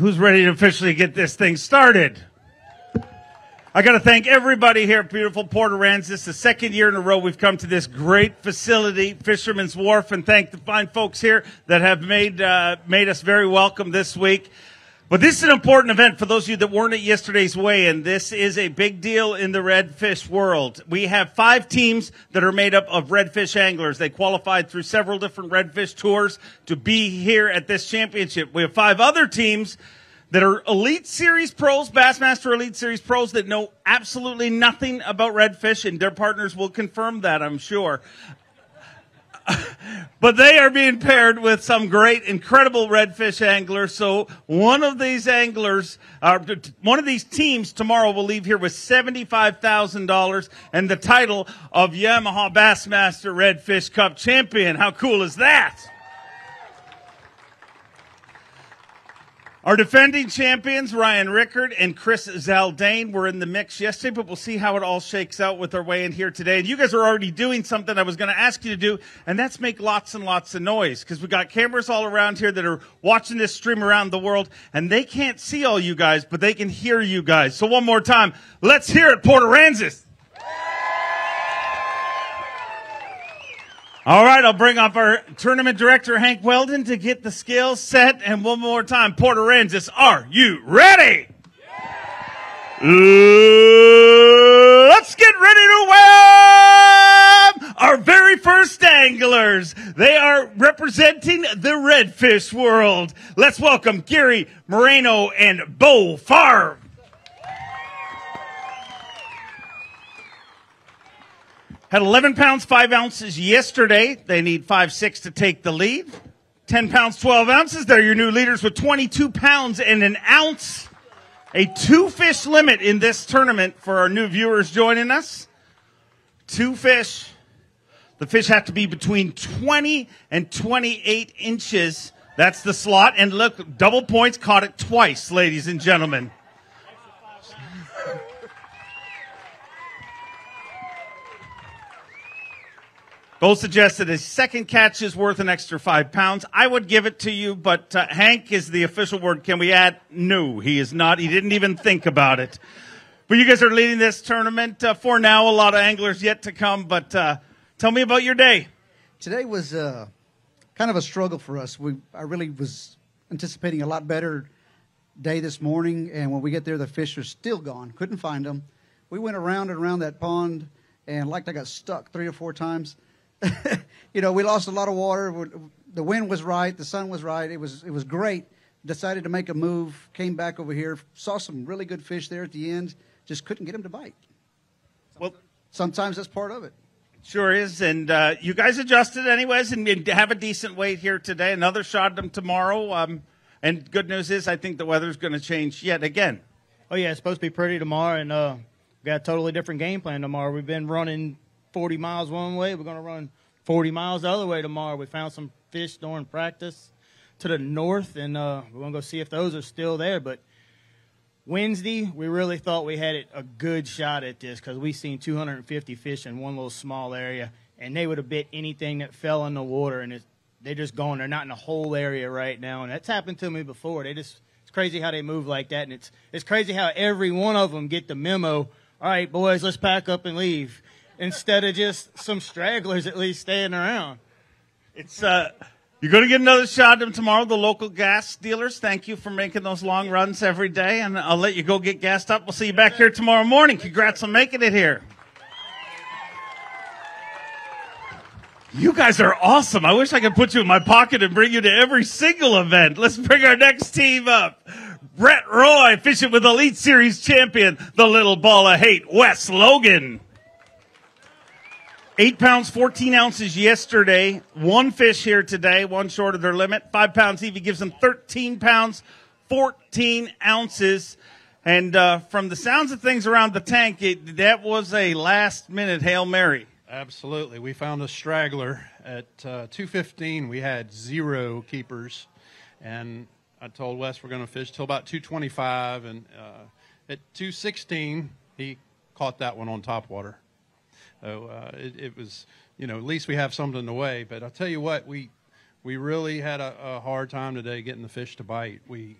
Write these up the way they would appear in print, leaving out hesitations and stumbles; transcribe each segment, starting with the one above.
who's ready to officially get this thing started. I got to thank everybody here at beautiful Port Aransas. The second year in a row we've come to this great facility, Fisherman's Wharf, and thank the fine folks here that have made us very welcome this week. But this is an important event for those of you that weren't at yesterday's weigh-in. This is a big deal in the redfish world. We have 5 teams that are made up of redfish anglers. They qualified through several different redfish tours to be here at this championship. We have 5 other teams that are Elite Series pros, Bassmaster Elite Series pros that know absolutely nothing about redfish, and their partners will confirm that, I'm sure. But they are being paired with some great, incredible redfish anglers. So one of these anglers, one of these teams tomorrow will leave here with $75,000 and the title of Yamaha Bassmaster Redfish Cup champion. How cool is that? Our defending champions, Ryan Rickard and Chris Zaldain, were in the mix yesterday, but we'll see how it all shakes out with our weigh-in here today. And you guys are already doing something I was going to ask you to do, and that's make lots and lots of noise, because we got cameras all around here that are watching this stream around the world, and they can't see all you guys, but they can hear you guys. So one more time, let's hear it, Port Aransas. All right, I'll bring up our tournament director, Hank Weldon, to get the scales set. And one more time, Port Aransas, are you ready? Yeah. Let's get ready to welcome our very first anglers. They are representing the redfish world. Let's welcome Gary Moreno and Bo Farb. Had 11 pounds, 5 ounces yesterday. They need 5'6" to take the lead. 10 pounds, 12 ounces. They're your new leaders with 22 pounds and an ounce. A 2-fish limit in this tournament for our new viewers joining us. 2 fish. The fish have to be between 20 and 28 inches. That's the slot. And look, double points, caught it twice, ladies and gentlemen. Bo suggested his second catch is worth an extra 5 pounds. I would give it to you, but Hank is the official word. Can we add? No, he is not. He didn't even think about it. But you guys are leading this tournament for now. A lot of anglers yet to come, but tell me about your day. Today was kind of a struggle for us. I really was anticipating a lot better day this morning, and when we get there, the fish are still gone. Couldn't find them. We went around and around that pond, and I got stuck 3 or 4 times. You know, we lost a lot of water. The wind was right. The sun was right. It was great. Decided to make a move. Came back over here. Saw some really good fish there at the end. Just couldn't get them to bite. Well, sometimes that's part of it. Sure is. And you guys adjusted anyways and have a decent weight here today. Another shot at them tomorrow. And good news is I think the weather's going to change yet again. Oh, yeah. It's supposed to be pretty tomorrow. And we've got a totally different game plan tomorrow. We've been running 40 miles one way. We're going to run 40 miles the other way tomorrow. We found some fish during practice to the north, and we're going to go see if those are still there. But Wednesday, we really thought we had a good shot at this because we seen 250 fish in one little small area, and they would have bit anything that fell in the water, and they're just gone. They're not in the whole area right now, and that's happened to me before. It's crazy how they move like that, and it's crazy how every one of them get the memo, all right, boys, let's pack up and leave, instead of just some stragglers at least staying around. You're going to get another shot at them tomorrow. The local gas dealers, thank you for making those long runs every day, and I'll let you go get gassed up. We'll see you back here tomorrow morning. Congrats on making it here. You guys are awesome. I wish I could put you in my pocket and bring you to every single event. Let's bring our next team up. Brett Roy, fishing with Elite Series champion, the little ball of hate, Wes Logan. 8 pounds, 14 ounces yesterday. 1 fish here today, 1 short of their limit. 5 pounds even gives them 13 pounds, 14 ounces. And from the sounds of things around the tank, that was a last-minute Hail Mary. Absolutely. We found a straggler. At 2:15, we had 0 keepers. And I told Wes we're going to fish till about 2:25. And at 2:16, he caught that one on topwater. So it was, you know, at least we have something to weigh. But I'll tell you what, we really had a hard time today getting the fish to bite. We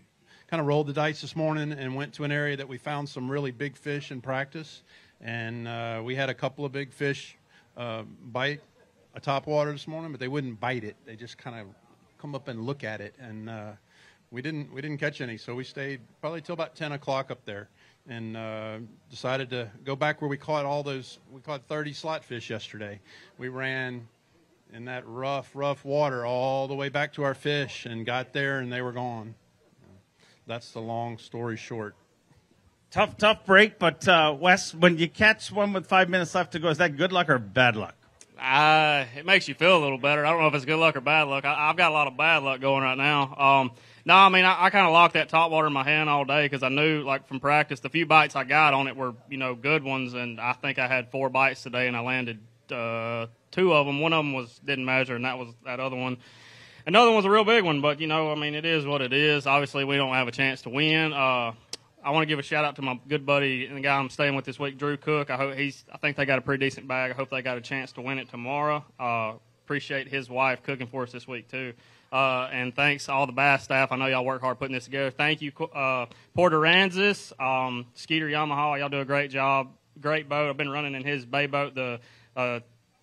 kind of rolled the dice this morning and went to an area that we found some really big fish in practice. And we had a couple of big fish bite a topwater this morning, but they wouldn't bite it. They just kind of come up and look at it. And we didn't catch any, so we stayed probably till about 10 o'clock up there. And decided to go back where we caught all those. We caught 30 slot fish yesterday. We ran in that rough water all the way back to our fish and got there, and they were gone. That's the long story short. Tough break, but Wes, when you catch one with 5 minutes left to go, is that good luck or bad luck? It makes you feel a little better. I don't know if it's good luck or bad luck. I've got a lot of bad luck going right now. I kind of locked that topwater in my hand all day because I knew, like, from practice, the few bites I got on it were, you know, good ones, and I think I had 4 bites today, and I landed two of them. One of them didn't measure, and that was that other one. Another one's a real big one, but, you know, I mean, it is what it is. Obviously, we don't have a chance to win. I want to give a shout-out to my good buddy and the guy I'm staying with this week, Drew Cook. I think they got a pretty decent bag. I hope they got a chance to win it tomorrow. Appreciate his wife cooking for us this week, too. And thanks to all the bass staff. I know y'all work hard putting this together. Thank you, Port Aransas, Skeeter, Yamaha. Y'all do a great job. Great boat. I've been running in his bay boat, the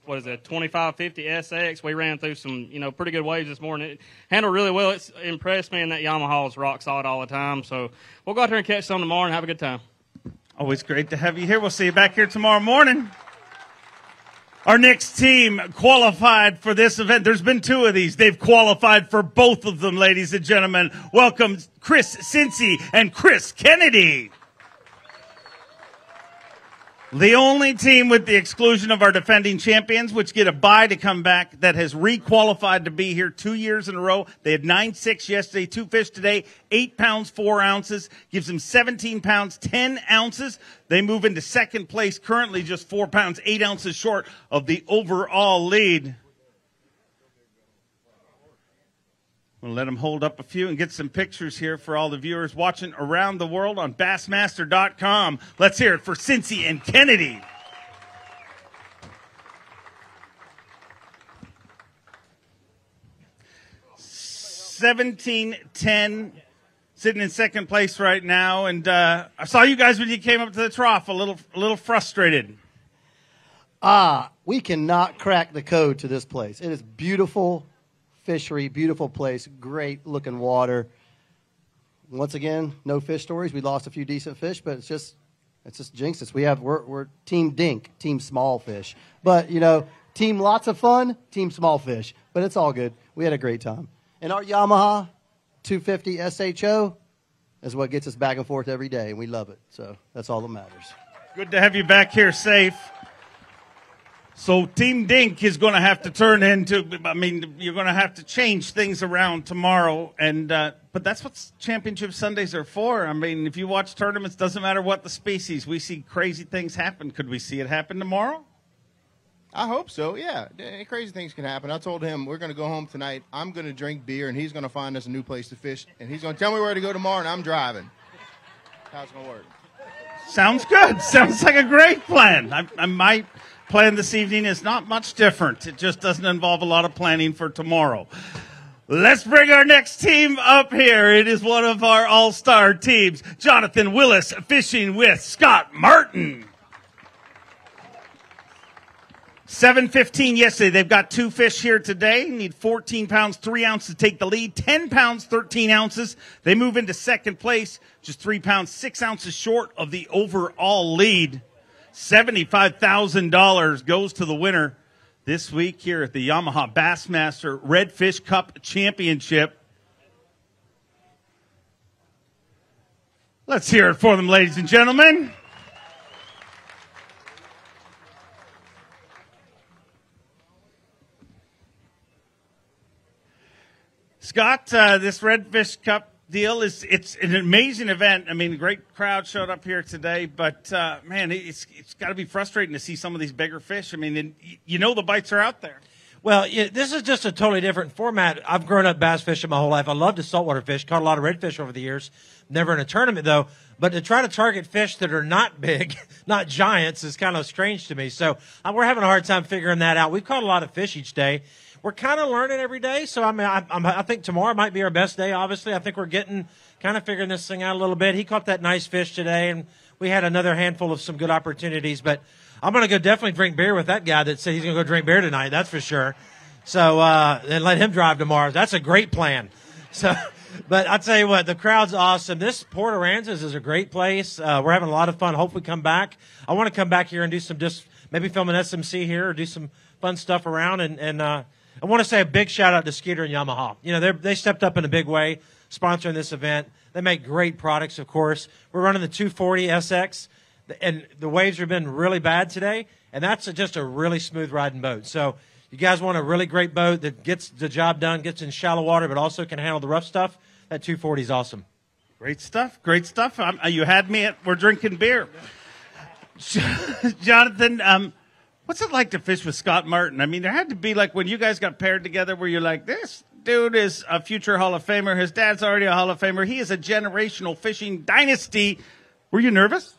2550 SX. We ran through some, you know, pretty good waves this morning. It handled really well. It's impressed me, and that Yamaha is rock solid all the time. So we'll go out there and catch some tomorrow and have a good time. Always great to have you here. We'll see you back here tomorrow morning. Our next team qualified for this event. There's been 2 of these. They've qualified for both of them, ladies and gentlemen. Welcome Chris Cincy and Chris Kennedy. The only team, with the exclusion of our defending champions, which get a bye to come back, that has requalified to be here 2 years in a row. They had 9-6 yesterday, 2 fish today, 8 pounds, 4 ounces. Gives them 17 pounds, 10 ounces. They move into second place, currently just 4 pounds, 8 ounces short of the overall lead. We'll let them hold up a few and get some pictures here for all the viewers watching around the world on Bassmaster.com. Let's hear it for Cincy and Kennedy. $17.10 sitting in second place right now. And I saw you guys when you came up to the trough a little frustrated. We cannot crack the code to this place. It is beautiful. Fishery, beautiful place, great looking water. Once again, no fish stories. We lost a few decent fish, but it's just jinx us. We're team dink, team small fish. But you know, team lots of fun, team small fish. But it's all good. We had a great time. And our Yamaha 250 SHO is what gets us back and forth every day, and we love it. So that's all that matters. Good to have you back here safe. So Team Dink is going to have to turn into, I mean, you're going to have to change things around tomorrow. And but that's what Championship Sundays are for. I mean, if you watch tournaments, doesn't matter what the species, we see crazy things happen. Could we see it happen tomorrow? I hope so, yeah. Crazy things can happen. I told him we're going to go home tonight. I'm going to drink beer, and he's going to find us a new place to fish. And he's going to tell me where to go tomorrow, and I'm driving. How's it's going to work. Sounds good. Sounds like a great plan. I might... Plan this evening is not much different. It just doesn't involve a lot of planning for tomorrow. Let's bring our next team up here. It is one of our all-star teams. Jonathan Willis fishing with Scott Martin. 7:15 yesterday. They've got 2 fish here today. Need 14 pounds, 3 ounces to take the lead. 10 pounds, 13 ounces. They move into second place. Just 3 pounds, 6 ounces short of the overall lead. $75,000 goes to the winner this week here at the Yamaha Bassmaster Redfish Cup Championship. Let's hear it for them, ladies and gentlemen. Scott, this Redfish Cup deal it's an amazing event. I mean, a great crowd showed up here today, but man, it's got to be frustrating to see some of these bigger fish. I mean, and you know the bites are out there. Well, yeah, this is just a totally different format. I've grown up bass fishing my whole life. I loved to saltwater fish, caught a lot of redfish over the years, never in a tournament though. But to try to target fish that are not big, not giants, is kind of strange to me. So we're having a hard time figuring that out. We've caught a lot of fish each day. we're kind of learning every day. So, I mean, I think tomorrow might be our best day, obviously. I think we're getting kind of figuring this thing out a little bit. He caught that nice fish today, and we had another handful of some good opportunities. But I'm going to go definitely drink beer with that guy that said he's going to go drink beer tonight. That's for sure. So, and let him drive tomorrow. That's a great plan. So, but I'll tell you what, the crowd's awesome. This Port Aransas is a great place. We're having a lot of fun. Hopefully come back. I want to come back here and do some just maybe film an SMC here or do some fun stuff around. And I want to say a big shout-out to Skeeter and Yamaha. You know, they stepped up in a big way sponsoring this event. They make great products, of course. We're running the 240 SX, and the waves have been really bad today, and that's just a really smooth-riding boat. So you guys want a really great boat that gets the job done, gets in shallow water, but also can handle the rough stuff. That 240 is awesome. Great stuff. Great stuff. You had me at we're drinking beer. Jonathan, what's it like to fish with Scott Martin? I mean, there had to be, like, when you guys got paired together where you're like, this dude is a future Hall of Famer. His dad's already a Hall of Famer. He is a generational fishing dynasty. Were you nervous?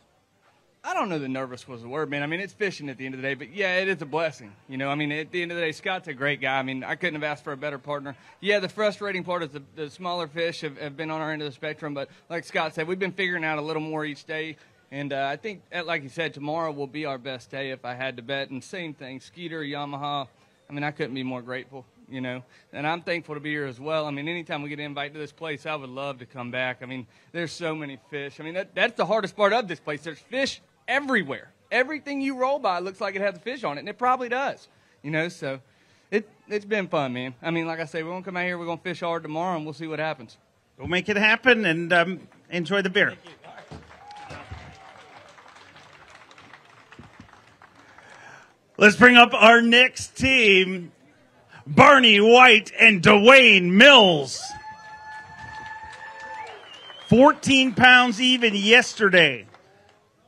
I don't know that nervous was the word, man. I mean, it's fishing at the end of the day, but, yeah, it is a blessing. You know, I mean, at the end of the day, Scott's a great guy. I mean, I couldn't have asked for a better partner. Yeah, the frustrating part is the smaller fish have been on our end of the spectrum, but like Scott said, we've been figuring out a little more each day, and I think, like he said, tomorrow will be our best day if I had to bet. And same thing, Skeeter, Yamaha, I mean, I couldn't be more grateful, you know. And I'm thankful to be here as well. I mean, anytime we get an invite to this place, I would love to come back. I mean, there's so many fish. I mean, that's the hardest part of this place. There's fish everywhere. Everything you roll by looks like it has a fish on it, and it probably does, you know. So it's been fun, man. I mean, like I say, we're going to come out here, we're going to fish hard tomorrow, and we'll see what happens. Go make it happen, and enjoy the beer. Let's bring up our next team, Barney White and Dwayne Mills. 14 pounds even yesterday.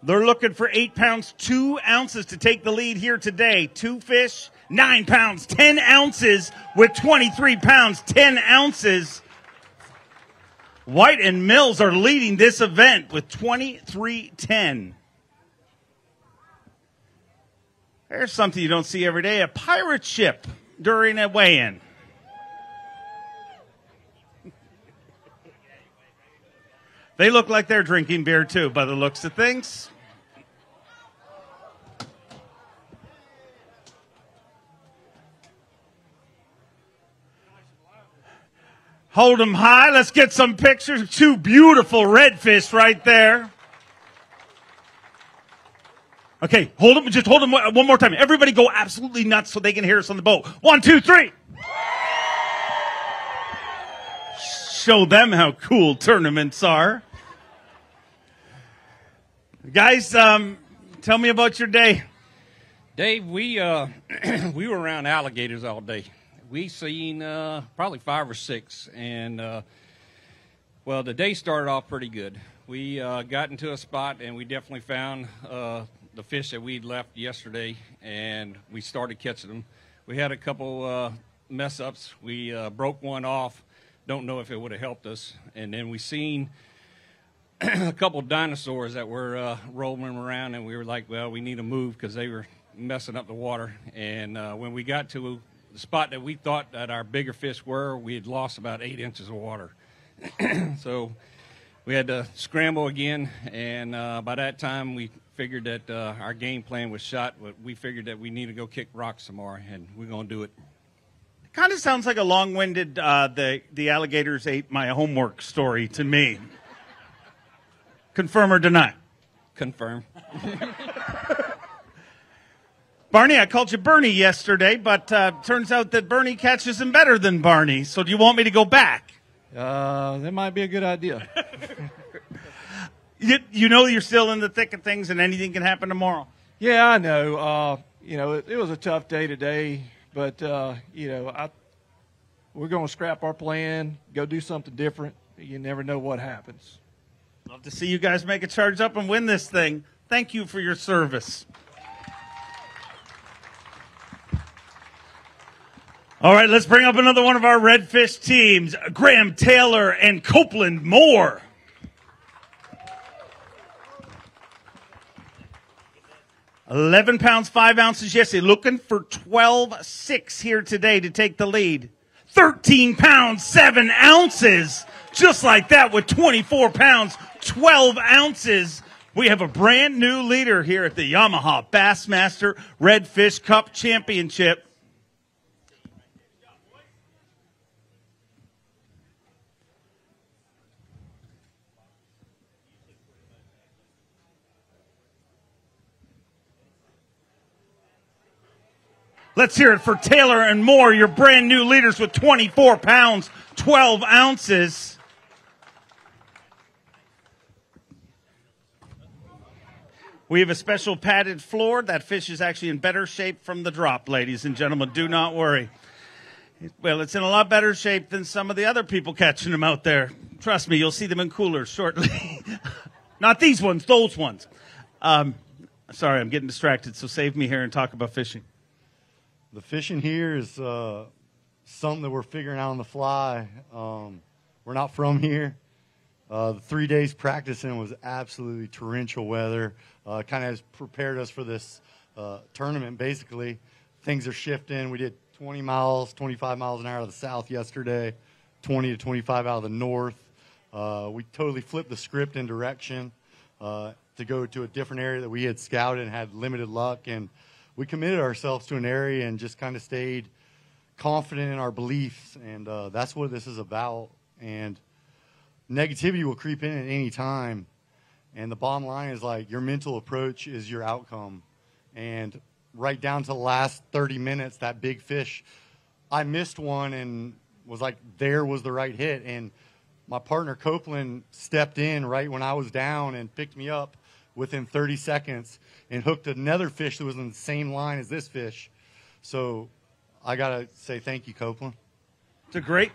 They're looking for 8 pounds, 2 ounces to take the lead here today. 2 fish, 9 pounds, 10 ounces with 23 pounds, 10 ounces. White and Mills are leading this event with 23-10. There's something you don't see every day, a pirate ship during a weigh-in. They look like they're drinking beer, too, by the looks of things. Hold them high. Let's get some pictures. 2 beautiful redfish right there. Okay, hold them. Just hold them one more time. Everybody go absolutely nuts so they can hear us on the boat. 1, 2, 3. Show them how cool tournaments are. Guys, tell me about your day. Dave, we were around alligators all day. We seen probably 5 or 6, and well, the day started off pretty good. We got into a spot, and we definitely found the fish that we'd left yesterday, and we started catching them. We had a couple mess-ups. We broke one off. Don't know if it would have helped us. And then we seen a couple dinosaurs that were rolling around, and we were like, well, we need to move because they were messing up the water. And when we got to the spot that we thought that our bigger fish were, we had lost about 8 inches of water. So we had to scramble again, and by that time we figured that our game plan was shot, but we figured that we need to go kick rocks tomorrow, and we're going to do it. Kind of sounds like a long-winded, the alligators ate my homework story to me. Confirm or deny? Confirm. Barney, I called you Bernie yesterday, but turns out that Bernie catches them better than Barney, so do you want me to go back? That might be a good idea. You know you're still in the thick of things and anything can happen tomorrow. Yeah, I know. You know, it was a tough day today. But, you know, we're going to scrap our plan, go do something different. You never know what happens. Love to see you guys make a charge up and win this thing. Thank you for your service. All right, let's bring up another one of our redfish teams, Graham Taylor and Copeland Moore. 11 pounds, 5 ounces yesterday. Looking for 12.6 here today to take the lead. 13 pounds, 7 ounces. Just like that with 24 pounds, 12 ounces. We have a brand new leader here at the Yamaha Bassmaster Redfish Cup Championship. Let's hear it for Taylor and Moore, your brand new leaders with 24 pounds, 12 ounces. We have a special padded floor. That fish is actually in better shape from the drop, ladies and gentlemen. Do not worry. Well, it's in a lot better shape than some of the other people catching them out there. Trust me, you'll see them in coolers shortly. Not these ones, those ones. Sorry, I'm getting distracted, so save me here and talk about fishing. The fishing here is something that we're figuring out on the fly. We're not from here. The 3 days practicing was absolutely torrential weather. Kind of has prepared us for this tournament, basically. Things are shifting. We did 20 miles, 25 miles an hour to the south yesterday, 20 to 25 out of the north. We totally flipped the script in direction to go to a different area that we had scouted and had limited luck. And we committed ourselves to an area and just kind of stayed confident in our beliefs, and that's what this is about. And negativity will creep in at any time, and the bottom line is, like, your mental approach is your outcome. And right down to the last 30 minutes, that big fish, I missed one and was like, there was the right hit. And my partner Copeland stepped in right when I was down and picked me up within 30 seconds and hooked another fish that was in the same line as this fish. So I got to say thank you, Copeland. It's a great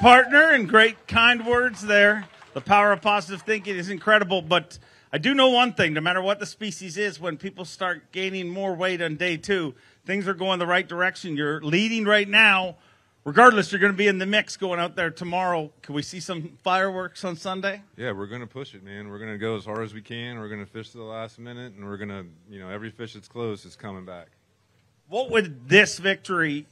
partner and great kind words there. The power of positive thinking is incredible, but I do know one thing. No matter what the species is, when people start gaining more weight on day two, things are going the right direction. You're leading right now. Regardless, you're going to be in the mix going out there tomorrow. Can we see some fireworks on Sunday? Yeah, we're going to push it, man. We're going to go as hard as we can. We're going to fish to the last minute, and we're going to, you know, every fish that's close is coming back. What would this victory,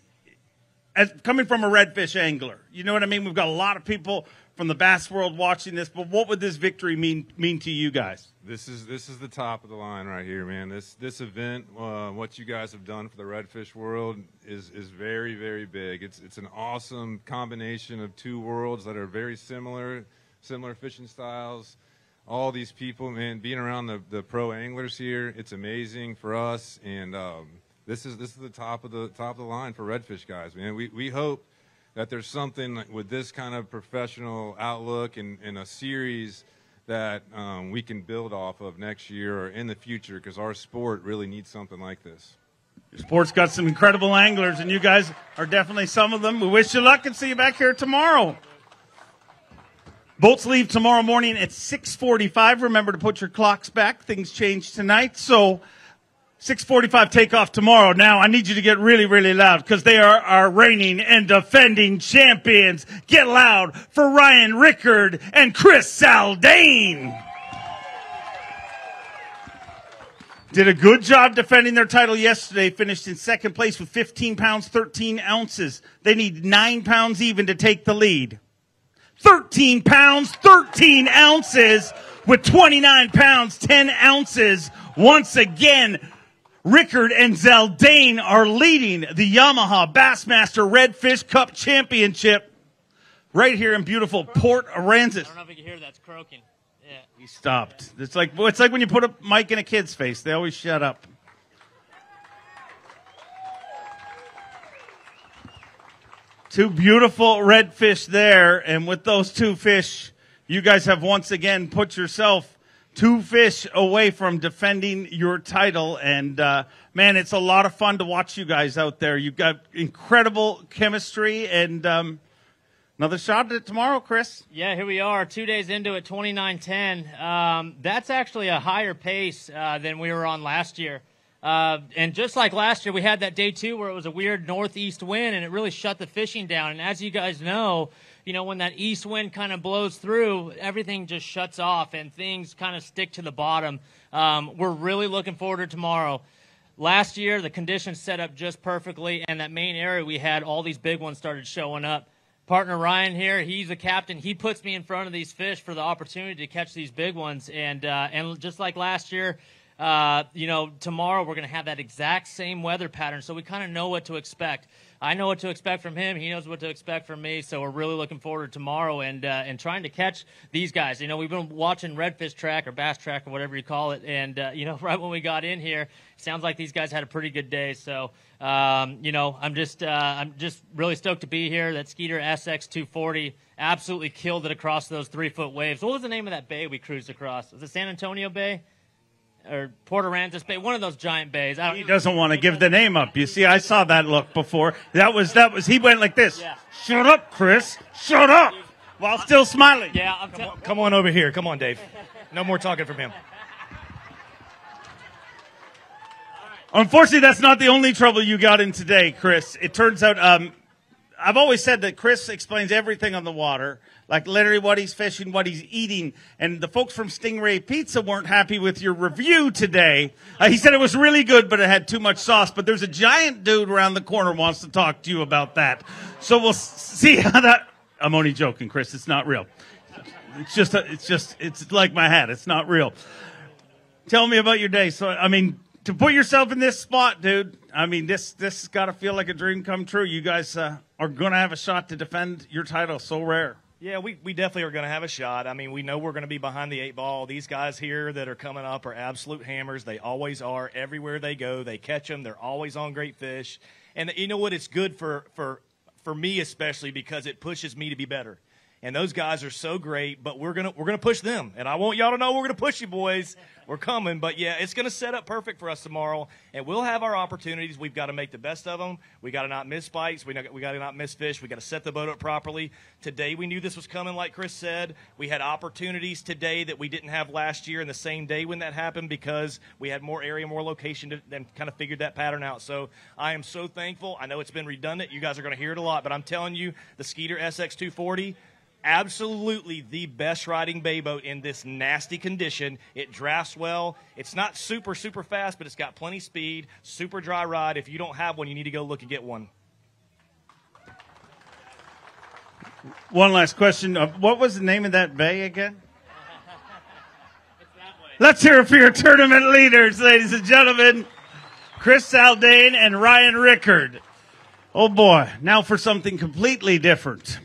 as coming from a redfish angler, you know what I mean? We've got a lot of people from the bass world watching this, but what would this victory mean to you guys? This is the top of the line right here, man. This event, what you guys have done for the redfish world is very, very big. It's an awesome combination of two worlds that are very similar fishing styles. All these people, man, being around the pro anglers here, it's amazing for us. And this is the top of the line for redfish guys, man. We hope that there's something like with this kind of professional outlook and a series that we can build off of next year or in the future, because our sport really needs something like this. Your sport's got some incredible anglers, and you guys are definitely some of them. We wish you luck and see you back here tomorrow. Boats leave tomorrow morning at 6:45. Remember to put your clocks back. Things change tonight, so 6:45 takeoff tomorrow. Now, I need you to get really, really loud, because they are our reigning and defending champions. Get loud for Ryan Rickard and Chris Zaldain. Did a good job defending their title yesterday, finished in second place with 15 pounds, 13 ounces. They need 9 pounds even to take the lead. 13 pounds, 13 ounces with 29 pounds, 10 ounces. Once again, Rickard and Zaldain are leading the Yamaha Bassmaster Redfish Cup Championship right here in beautiful Port Aransas. I don't know if you can hear that. It's croaking. Yeah. He stopped. Yeah. It's like when you put a mic in a kid's face. They always shut up. Two beautiful redfish there, and with those two fish, you guys have once again put yourself two fish away from defending your title, and man, it's a lot of fun to watch you guys out there. You've got incredible chemistry, and another shot at it tomorrow, Chris. Yeah, here we are, 2 days into it, 29-10. That's actually a higher pace than we were on last year. And just like last year, we had that day two where it was a weird northeast wind, and it really shut the fishing down. And as you guys know, you know, when that east wind kind of blows through, everything just shuts off and things kind of stick to the bottom. We're really looking forward to tomorrow. Last year, the conditions set up just perfectly, and that main area we had, all these big ones started showing up. Partner Ryan here, he's the captain. He puts me in front of these fish for the opportunity to catch these big ones. And just like last year, you know, tomorrow we're going to have that exact same weather pattern, so we kind of know what to expect. I know what to expect from him. He knows what to expect from me, so we're really looking forward to tomorrow and trying to catch these guys. You know, we've been watching Redfish Track or Bass Track or whatever you call it, and, you know, right when we got in here, sounds like these guys had a pretty good day. So, you know, I'm just really stoked to be here. That Skeeter SX240 absolutely killed it across those 3-foot waves. What was the name of that bay we cruised across? Was it San Antonio Bay? Or Port Aransas Bay, one of those giant bays. He doesn't want to give the name up. You see, I saw that look before. That was. He went like this. Yeah. Shut up, Chris. Shut up, while still smiling. Yeah. Come on over here. Come on, Dave. No more talking from him. Unfortunately, that's not the only trouble you got in today, Chris. It turns out, I've always said that Chris explains everything on the water. Like literally what he's fishing, what he's eating. And the folks from Stingray Pizza weren't happy with your review today. He said it was really good, but it had too much sauce. But there's a giant dude around the corner wants to talk to you about that. So we'll see how that... I'm only joking, Chris. It's not real. It's like my hat. It's not real. Tell me about your day. So, I mean, to put yourself in this spot, dude, I mean, this has got to feel like a dream come true. You guys are going to have a shot to defend your title. So rare. Yeah, we definitely are going to have a shot. I mean, we know we're going to be behind the 8 ball. These guys here that are coming up are absolute hammers. They always are. Everywhere they go, they catch them. They're always on great fish. And you know what? It's good for me especially because it pushes me to be better. And those guys are so great, but we're gonna push them. And I want y'all to know we're going to push you, boys. We're coming. But, yeah, it's going to set up perfect for us tomorrow. And we'll have our opportunities. We've got to make the best of them. We got to not miss bites. We got to not miss fish. We got to set the boat up properly. Today we knew this was coming, like Chris said. We had opportunities today that we didn't have last year in the same day when that happened because we had more area, more location, and kind of figured that pattern out. So I am so thankful. I know it's been redundant. You guys are going to hear it a lot. But I'm telling you, the Skeeter SX240, absolutely the best riding bay boat in this nasty condition. It drafts well. It's not super, super fast, but it's got plenty of speed, super dry rod. If you don't have one, you need to go look and get one. One last question. What was the name of that bay again? It's that way. Let's hear it for your tournament leaders, ladies and gentlemen. Chris Zaldain and Ryan Rickard. Oh, boy. Now for something completely different.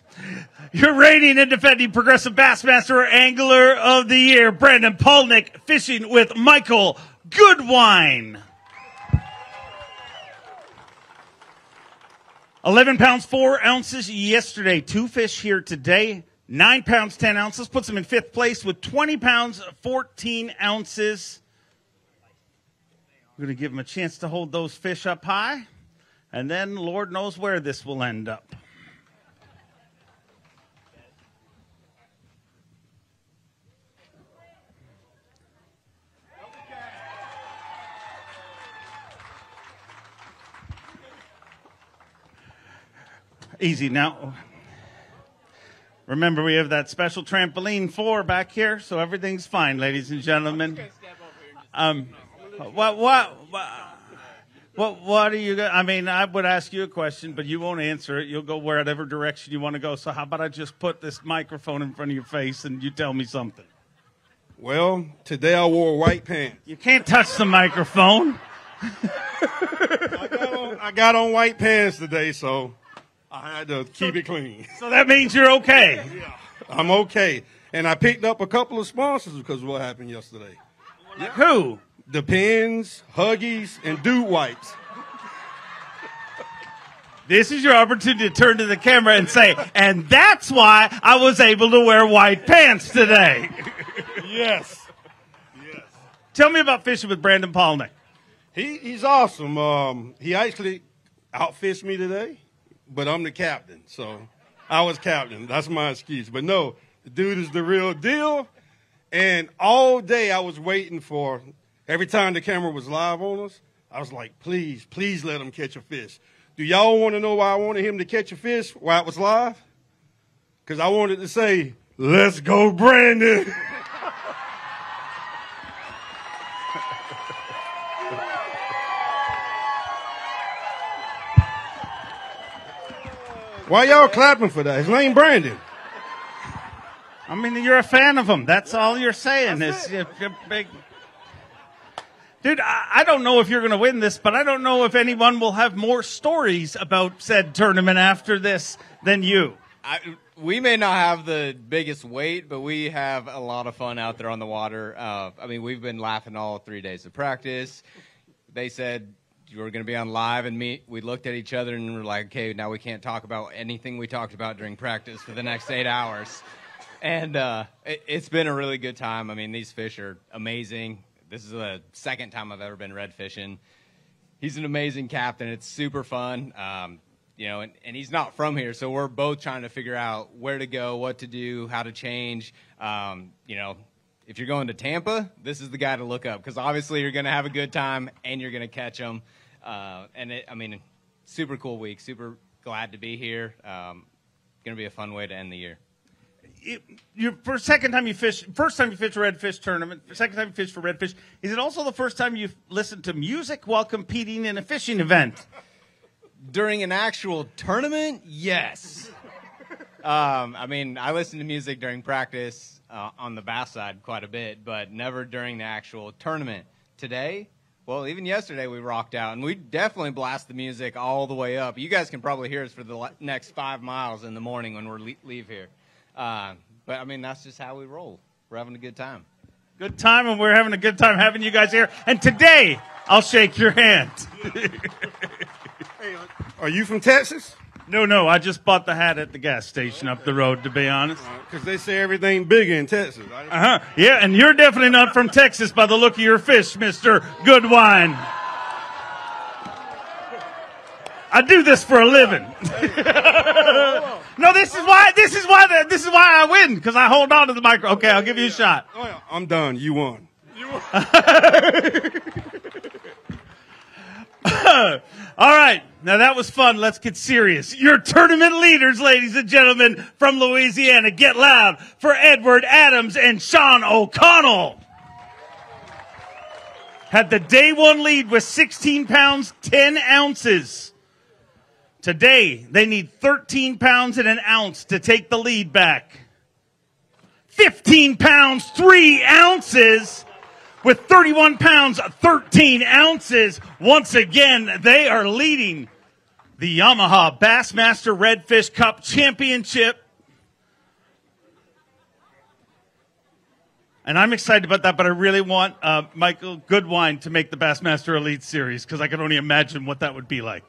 Your reigning and defending Progressive Bassmaster Angler of the Year, Brandon Polnick, fishing with Michael Goodwine. 11 pounds, 4 ounces yesterday. 2 fish here today. 9 pounds, 10 ounces. Puts him in 5th place with 20 pounds, 14 ounces. We're going to give him a chance to hold those fish up high. And then Lord knows where this will end up. Easy now. Remember, we have that special trampoline floor back here, so everything's fine, ladies and gentlemen. What are you? I mean, I would ask you a question, but you won't answer it. You'll go wherever direction you want to go. So how about I just put this microphone in front of your face and you tell me something? Well, today I wore white pants. You can't touch the microphone. I got on white pants today, so I had to keep it clean. So that means you're okay. Yeah, I'm okay. And I picked up a couple of sponsors because of what happened yesterday. Like who? The Pins, Huggies, and Dude Wipes. This is your opportunity to turn to the camera and say, and that's why I was able to wear white pants today. Yes. Yes. Tell me about fishing with Brandon Polnick. He's awesome. He actually outfished me today. But I'm the captain, so I was captain. That's my excuse. But no, the dude is the real deal. And all day I was waiting for, every time the camera was live on us, I was like, please, please let him catch a fish. Do y'all want to know why I wanted him to catch a fish while it was live? Because I wanted to say, let's go, Brandon. Why y'all clapping for that? His name Brandon. I mean, you're a fan of him. That's all you're saying. You're big. Dude, I don't know if you're going to win this, but I don't know if anyone will have more stories about said tournament after this than you. We may not have the biggest weight, but we have a lot of fun out there on the water. I mean, we've been laughing all 3 days of practice. They said you were going to be on live, and we looked at each other and we were like, okay, now we can't talk about anything we talked about during practice for the next 8 hours. And it's been a really good time. I mean, these fish are amazing. This is the second time I've ever been red fishing. He's an amazing captain. It's super fun. You know, and he's not from here, so we're both trying to figure out where to go, what to do, how to change. You know, if you're going to Tampa, this is the guy to look up, because obviously you're going to have a good time and you're going to catch them. I mean, super cool week. Super glad to be here. Going to be a fun way to end the year. First time you fish a redfish tournament, second time you fish for redfish. Is it also the first time you've listened to music while competing in a fishing event? During an actual tournament, yes. I mean, I listen to music during practice on the bass side quite a bit, but never during the actual tournament. Today, well, even yesterday we rocked out, and we definitely blast the music all the way up. You guys can probably hear us for the next 5 miles in the morning when we leave here. But I mean, that's just how we roll. We're having a good time. Good time, and we're having a good time having you guys here. And today, I'll shake your hand. Hey, are you from Texas? No, I just bought the hat at the gas station up the road, to be honest. Because they say everything big in Texas. Yeah, and you're definitely not from Texas by the look of your fish, Mr. Goodwine. I do this for a living. No, this is why I win, because I hold on to the micro. Okay, I'll give you a shot. Oh, yeah. I'm done. You won. You won. All right. Now that was fun. Let's get serious. Your tournament leaders, ladies and gentlemen, from Louisiana. Get loud for Edward Adams and Sean O'Connell. Had the day one lead with 16 pounds, 10 ounces. Today, they need 13 pounds and an ounce to take the lead back. 15 pounds, 3 ounces with 31 pounds, 13 ounces. Once again, they are leading the Yamaha Bassmaster Redfish Cup Championship. And I'm excited about that, but I really want Michael Goodwine to make the Bassmaster Elite Series, because I can only imagine what that would be like.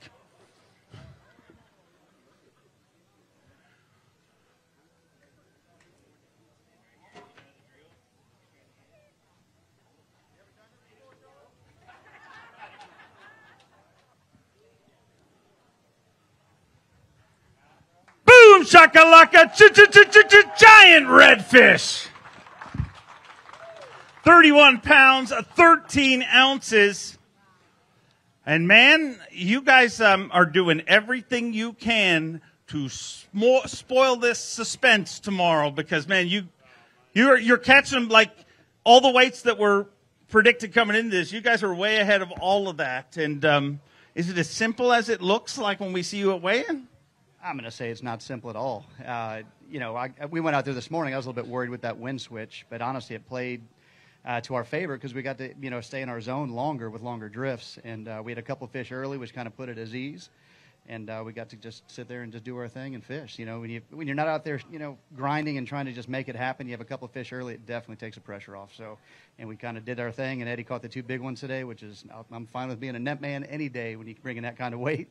Boom, shakalaka, giant redfish. 31 pounds, 13 ounces. And, man, you guys are doing everything you can to spoil this suspense tomorrow, because, man, you're catching them like all the weights that were predicted coming into this. You guys are way ahead of all of that. And is it as simple as it looks like when we see you at weigh-in? I'm going to say it's not simple at all. You know, we went out there this morning. I was a little bit worried with that wind switch, but honestly, it played to our favor, because we got to, you know, stay in our zone longer with longer drifts, and we had a couple of fish early, which kind of put it at ease, and we got to just sit there and just do our thing and fish. You know, when you're not out there, you know, grinding and trying to just make it happen, you have a couple of fish early, it definitely takes the pressure off. So, and we kind of did our thing, and Eddie caught the two big ones today, which is, I'm fine with being a net man any day when you bring in that kind of weight.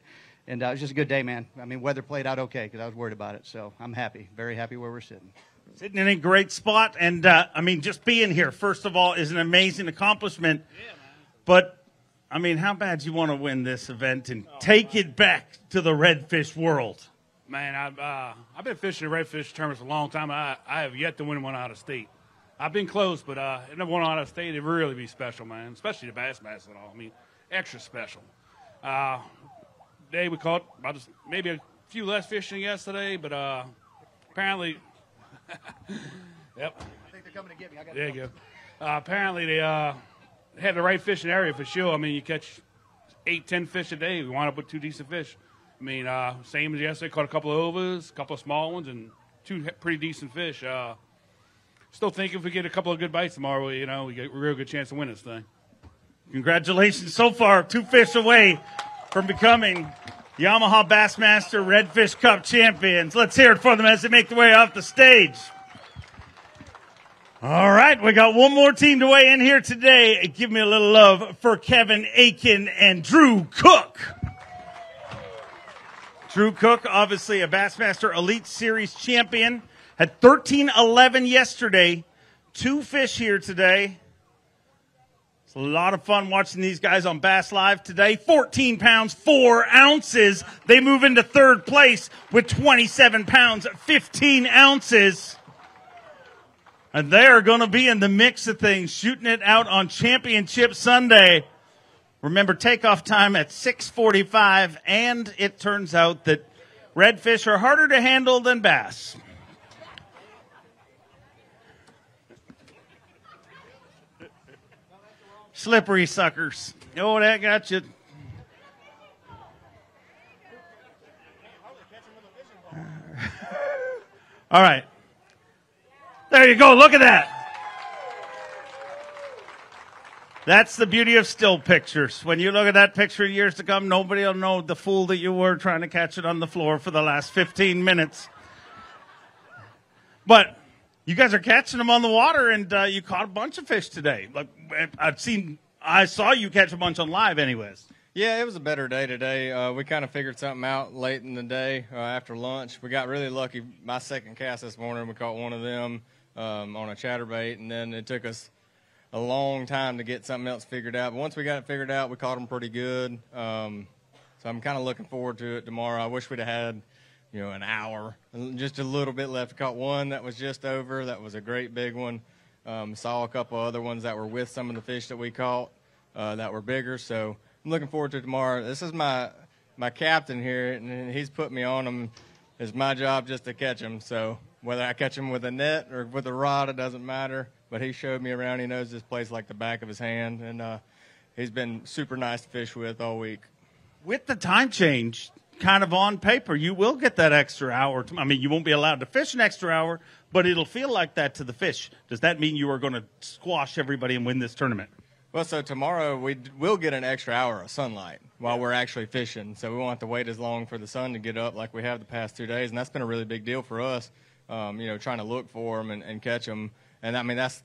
And it was just a good day, man. I mean, weather played out okay, because I was worried about it, so I'm happy, very happy where we're sitting. Sitting in a great spot, and I mean, just being here, first of all, is an amazing accomplishment. Yeah, man. But, I mean, how bad do you want to win this event and take it back to the redfish world? Man, I've been fishing the redfish tournaments a long time. I have yet to win one out of state. I've been close, but if I won out of state, it'd really be special, man, especially the Bassmaster and all. I mean, extra special. Today we caught maybe a few less fish than yesterday, but apparently, yep. I think they're coming to get me. I got there you go. Apparently they had the right fishing area for sure. I mean, you catch 8-10 fish a day. We wound up with two decent fish. I mean, same as yesterday, caught a couple of overs, a couple of small ones, and two pretty decent fish. Still think if we get a couple of good bites tomorrow, you know, we get a real good chance to win this thing. Congratulations. So far, two fish away from becoming Yamaha Bassmaster Redfish Cup champions. Let's hear it for them as they make their way off the stage. All right, we got one more team to weigh in here today. Give me a little love for Kevin Aiken and Drew Cook. Drew Cook, obviously a Bassmaster Elite Series champion, had 13-11 yesterday, two fish here today. It's a lot of fun watching these guys on Bass Live today. 14 pounds, 4 ounces. They move into third place with 27 pounds, 15 ounces. And they are going to be in the mix of things, shooting it out on Championship Sunday. Remember, takeoff time at 6:45, and it turns out that redfish are harder to handle than bass. Slippery suckers. Oh, that got you. All right. There you go. Look at that. That's the beauty of still pictures. When you look at that picture years to come, nobody will know the fool that you were trying to catch it on the floor for the last 15 minutes. But you guys are catching them on the water, and you caught a bunch of fish today. Like I saw you catch a bunch on live anyways. Yeah, it was a better day today. We kind of figured something out late in the day after lunch. We got really lucky. My second cast this morning, we caught one of them on a chatterbait, and then it took us a long time to get something else figured out. But once we got it figured out, we caught them pretty good. So I'm kind of looking forward to it tomorrow. I wish we'd have had, you know, an hour, just a little bit left. We caught one that was just over. That was a great big one. Saw a couple other ones that were with some of the fish that we caught that were bigger. So I'm looking forward to it tomorrow. This is my captain here, and he's put me on them. It's my job just to catch them. So whether I catch them with a net or with a rod, it doesn't matter. But he showed me around. He knows this place like the back of his hand, and he's been super nice to fish with all week. With the time change, kind of on paper, you will get that extra hour. I mean, you won't be allowed to fish an extra hour, but it'll feel like that to the fish. Does that mean you are going to squash everybody and win this tournament? Well, so tomorrow we will get an extra hour of sunlight while we're actually fishing, so we won't have to wait as long for the sun to get up like we have the past 2 days, and that's been a really big deal for us, you know, trying to look for them and catch them. And, I mean, that's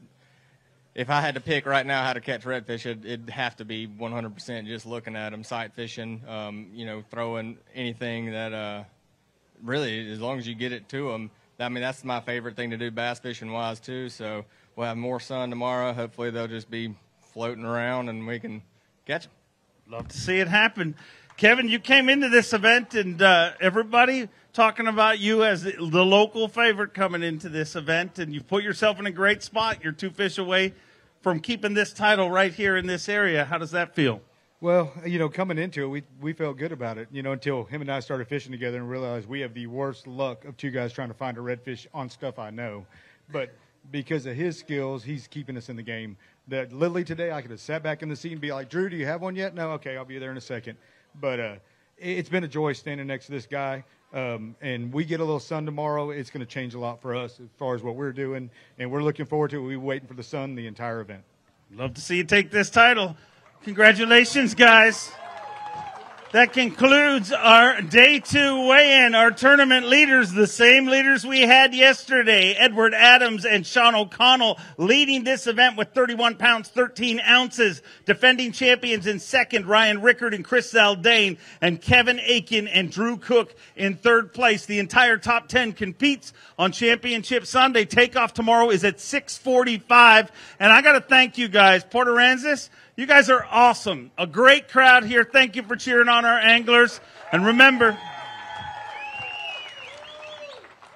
– if I had to pick right now how to catch redfish, it'd have to be 100% just looking at them, sight fishing, you know, throwing anything that really, as long as you get it to them. I mean, that's my favorite thing to do bass fishing-wise too. So we'll have more sun tomorrow. Hopefully they'll just be floating around and we can catch them. Love to see it happen. Kevin, you came into this event, and everybody – talking about you as the local favorite coming into this event, and you've put yourself in a great spot. You're two fish away from keeping this title right here in this area. How does that feel? Well, you know, coming into it, we felt good about it, you know, until him and I started fishing together and realized we have the worst luck of two guys trying to find a redfish on stuff I know. But because of his skills, he's keeping us in the game. That literally today I could have sat back in the seat and be like, Drew, do you have one yet? No, okay, I'll be there in a second. But it's been a joy standing next to this guy. And we get a little sun tomorrow, it's going to change a lot for us as far as what we're doing. And we're looking forward to it. We'll be waiting for the sun the entire event. Love to see you take this title. Congratulations, guys. That concludes our day two weigh-in. Our tournament leaders, the same leaders we had yesterday, Edward Adams and Sean O'Connell, leading this event with 31 pounds, 13 ounces. Defending champions in second, Ryan Rickard and Chris Zaldain, and Kevin Aiken and Drew Cook in third place. The entire top 10 competes on Championship Sunday. Takeoff tomorrow is at 6:45, and I got to thank you guys. Port Aransas, you guys are awesome. A great crowd here. Thank you for cheering on our anglers. And remember,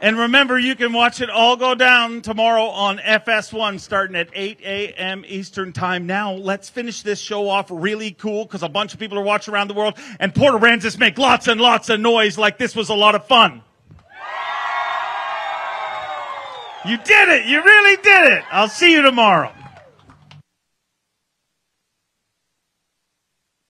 And remember, you can watch it all go down tomorrow on FS1 starting at 8 a.m. Eastern time. Now, let's finish this show off really cool because a bunch of people are watching around the world. And Port Aransas make lots and lots of noise like this was a lot of fun. You did it. You really did it. I'll see you tomorrow.